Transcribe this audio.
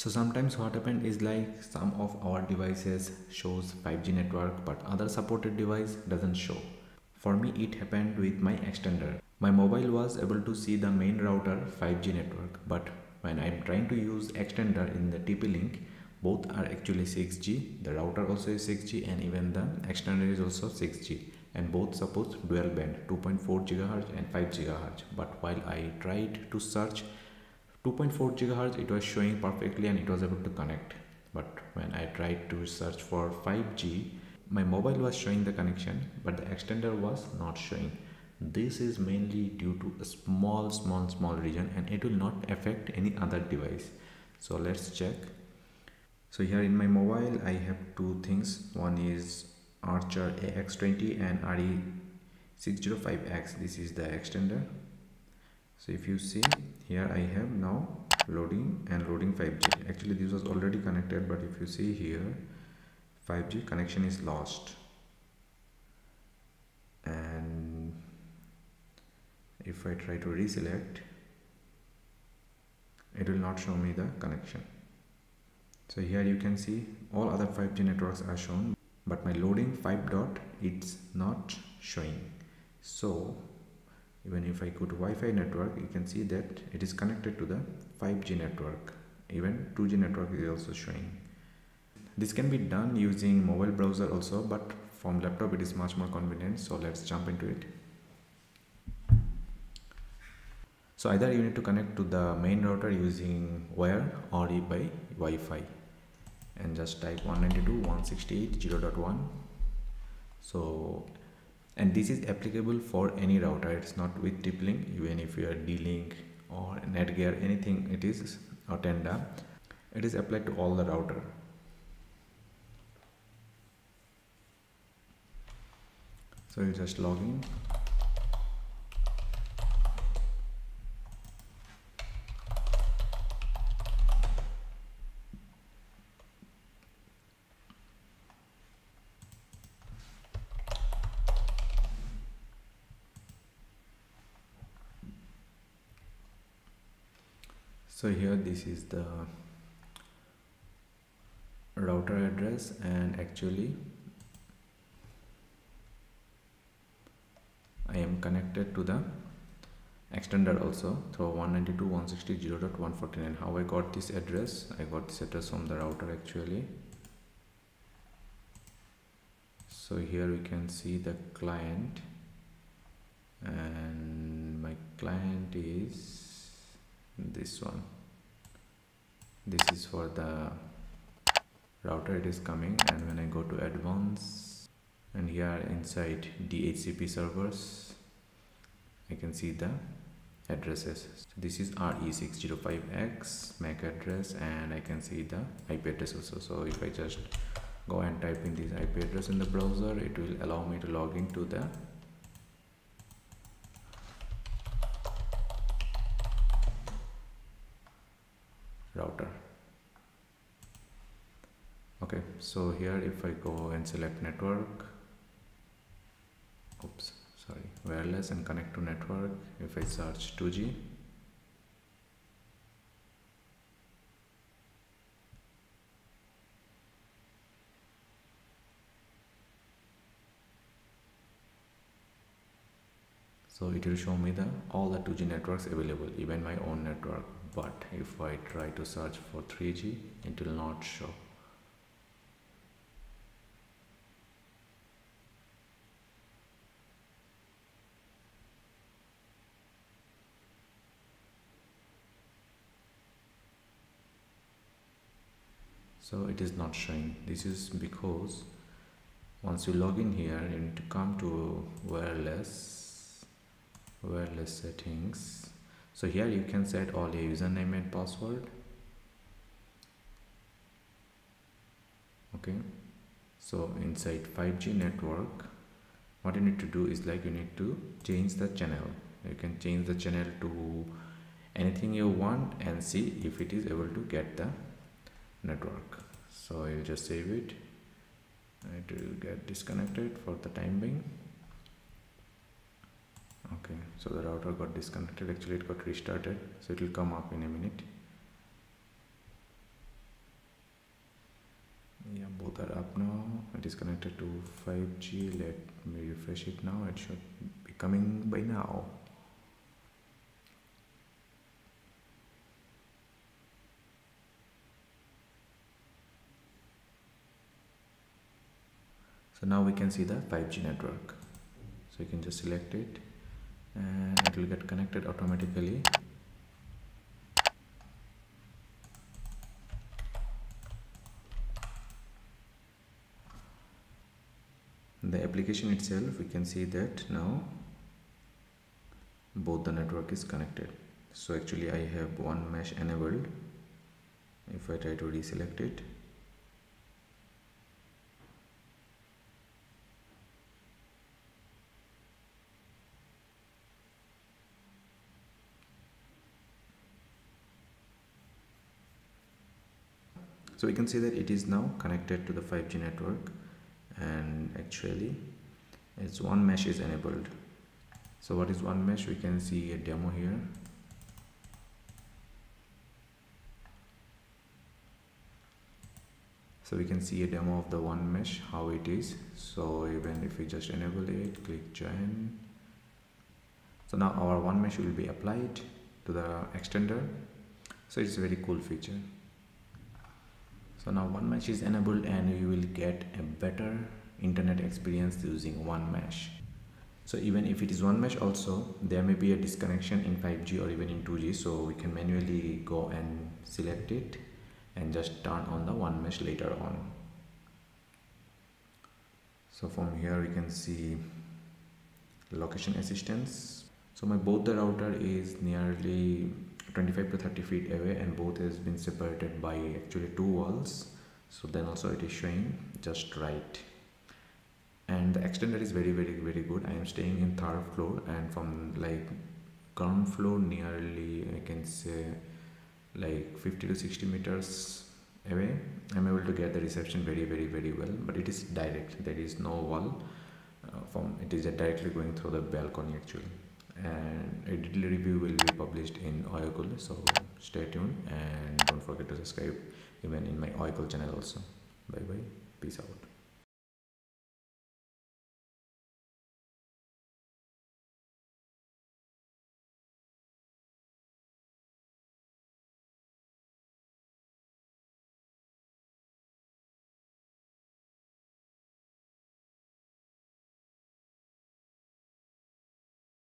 So sometimes what happened is like some of our devices shows 5G network but other supported device doesn't show. For me it happened with my extender. My mobile was able to see the main router 5G network, but when I'm trying to use extender in the TP-Link, both are actually 6G, the router also is 6G and even the extender is also 6G and both supports dual band 2.4 GHz and 5 GHz, but while I tried to search 2.4 GHz, it was showing perfectly and it was able to connect, but when I tried to search for 5G, my mobile was showing the connection but the extender was not showing. This is mainly due to a small region and it will not affect any other device. So let's check. So here in my mobile I have two things, one is Archer AX20 and RE605X. This is the extender. So if you see here, I have now loading and loading 5G. Actually this was already connected, but if you see here 5G connection is lost, and if I try to reselect it will not show me the connection. So here you can see all other 5G networks are shown, but my loading 5. It's not showing. So even if I go to Wi-Fi network, you can see that it is connected to the 5G network. Even 2G network is also showing. This can be done using mobile browser also, but from laptop it is much more convenient. So let's jump into it. So either you need to connect to the main router using wire or by Wi-Fi, and just type 192.168.0.1. So, and this is applicable for any router, it's not with TP-Link, even if you are D-Link or Netgear, anything it is, or Tenda, it is applied to all the router. So you just log in. So here this is the router address, and actually I am connected to the extender also through 192.168.0.149. How I got this address? I got this address from the router actually. So here we can see the client, and my client is this one. This is for the router it is coming, and when I go to advanced and here inside DHCP servers I can see the addresses. So this is RE605X MAC address, and I can see the IP address also. So if I just go and type in this IP address in the browser, it will allow me to log into the router. Okay, so here if I go and select network, wireless, and connect to network, if I search 2G, so it will show me the all the 2G networks available, even my own network. But if I try to search for 3G, it will not show. So it is not showing. This is because once you log in here, you need to come to wireless settings. So here you can set all your username and password. Okay, so inside 5G network, what you need to do is like you need to change the channel. You can change the channel to anything you want and see if it is able to get the network. So you just save it. It will get disconnected for the time being. Okay, so the router got disconnected, actually it got restarted, so it will come up in a minute. further up now. It is connected to 5G. Let me refresh it now. It should be coming by now. So now we can see the 5G network. So you can just select it and it will get connected automatically. The application itself, we can see that now both the network is connected. So actually I have one mesh enabled. If I try to deselect it, so we can see that it is now connected to the 5G network, and actually it's one mesh is enabled. So what is one mesh? We can see a demo here. So we can see a demo of the one mesh, how it is. So even if we just enable it, click join. So now our one mesh will be applied to the extender. So it's a very cool feature. So now one mesh is enabled and you will get a better internet experience using one mesh. So even if it is one mesh also, there may be a disconnection in 5G or even in 2G. So we can manually go and select it and just turn on the one mesh later on. So from here we can see location assistance. So my both the router is nearly 25 to 30 feet away and both has been separated by actually 2 walls. So then also it is showing just right. And the extender is very, very, very good. I am staying in 3rd floor, and from like ground floor nearly I can say like 50 to 60 meters away, I'm able to get the reception very, very, very well. But it is direct, there is no wall from it is directly going through the balcony actually. And a detailed review will be published in Oyakul, so stay tuned and don't forget to subscribe even in my Oyakul channel also. Bye bye, peace out.